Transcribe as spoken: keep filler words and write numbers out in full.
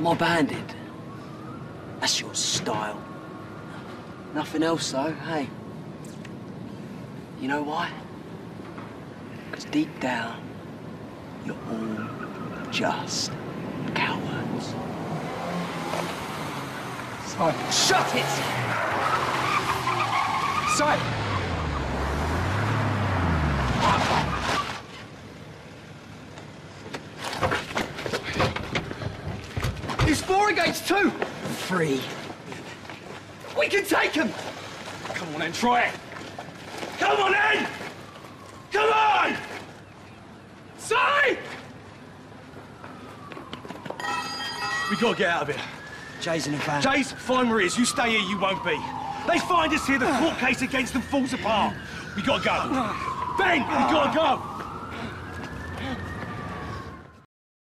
mob-handed. That's your style. Nothing else, though, hey? You know why? Because deep down, you're all just cowards. Sorry. Shut it! Sorry! It's four against two! Three. We can take him! Come on then, try it! Come on in! Come on! Sorry! We gotta get out of here. Jay's in the van. Jay's fine where he is. You stay here, you won't be. They find us here, the court case against them falls apart. We gotta go. Ben, we gotta go!